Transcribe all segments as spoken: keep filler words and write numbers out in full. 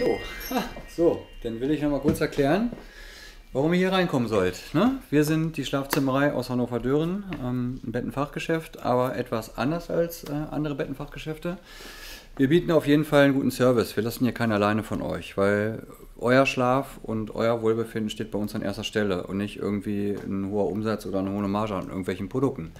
Hallo. So, dann will ich noch mal kurz erklären, warum ihr hier reinkommen sollt. Ne? Wir sind die Schlafzimmerei aus Hannover Döhren, ähm, ein Bettenfachgeschäft, aber etwas anders als äh, andere Bettenfachgeschäfte. Wir bieten auf jeden Fall einen guten Service. Wir lassen hier keinen alleine von euch, weil euer Schlaf und euer Wohlbefinden steht bei uns an erster Stelle und nicht irgendwie ein hoher Umsatz oder eine hohe Marge an irgendwelchen Produkten.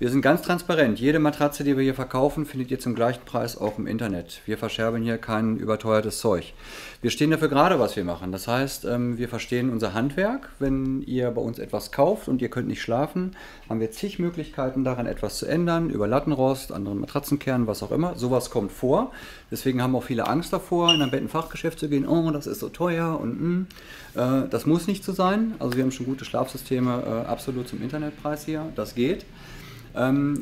Wir sind ganz transparent. Jede Matratze, die wir hier verkaufen, findet ihr zum gleichen Preis auch im Internet. Wir verscherbeln hier kein überteuertes Zeug. Wir stehen dafür gerade, was wir machen. Das heißt, wir verstehen unser Handwerk. Wenn ihr bei uns etwas kauft und ihr könnt nicht schlafen, haben wir zig Möglichkeiten, daran etwas zu ändern, über Lattenrost, anderen Matratzenkernen, was auch immer. Sowas kommt vor. Deswegen haben auch viele Angst davor, in ein Bettenfachgeschäft zu gehen. Oh, das ist so teuer und mh. Das muss nicht so sein. Also wir haben schon gute Schlafsysteme, absolut zum Internetpreis hier. Das geht.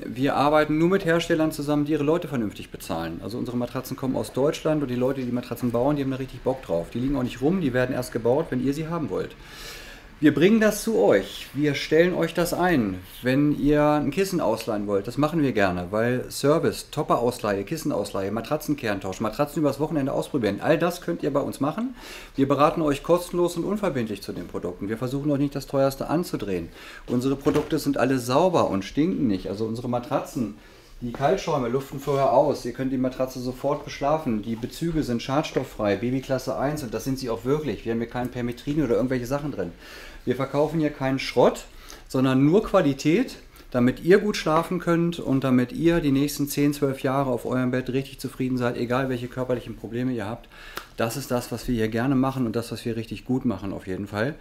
Wir arbeiten nur mit Herstellern zusammen, die ihre Leute vernünftig bezahlen. Also unsere Matratzen kommen aus Deutschland und die Leute, die die Matratzen bauen, die haben da richtig Bock drauf. Die liegen auch nicht rum, die werden erst gebaut, wenn ihr sie haben wollt. Wir bringen das zu euch. Wir stellen euch das ein. Wenn ihr ein Kissen ausleihen wollt, das machen wir gerne, weil Service, Topper-Ausleihe, Kissen-Ausleihe, Matratzenkerntausch, Matratzen übers Wochenende ausprobieren, all das könnt ihr bei uns machen. Wir beraten euch kostenlos und unverbindlich zu den Produkten. Wir versuchen euch nicht das Teuerste anzudrehen. Unsere Produkte sind alle sauber und stinken nicht. Also unsere Matratzen, die Kaltschäume luften vorher aus, ihr könnt die Matratze sofort beschlafen, die Bezüge sind schadstofffrei, Babyklasse eins und das sind sie auch wirklich. Wir haben hier kein Permethrin oder irgendwelche Sachen drin. Wir verkaufen hier keinen Schrott, sondern nur Qualität, damit ihr gut schlafen könnt und damit ihr die nächsten zehn, zwölf Jahre auf eurem Bett richtig zufrieden seid, egal welche körperlichen Probleme ihr habt. Das ist das, was wir hier gerne machen und das, was wir richtig gut machen auf jeden Fall.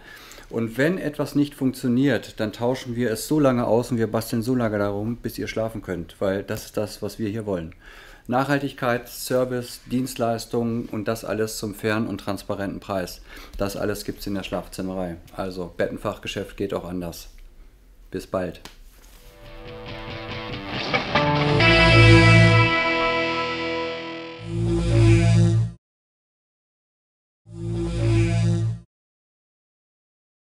Und wenn etwas nicht funktioniert, dann tauschen wir es so lange aus und wir basteln so lange darum, bis ihr schlafen könnt, weil das ist das, was wir hier wollen. Nachhaltigkeit, Service, Dienstleistungen und das alles zum fairen und transparenten Preis. Das alles gibt es in der Schlafzimmerei. Also Bettenfachgeschäft geht auch anders. Bis bald.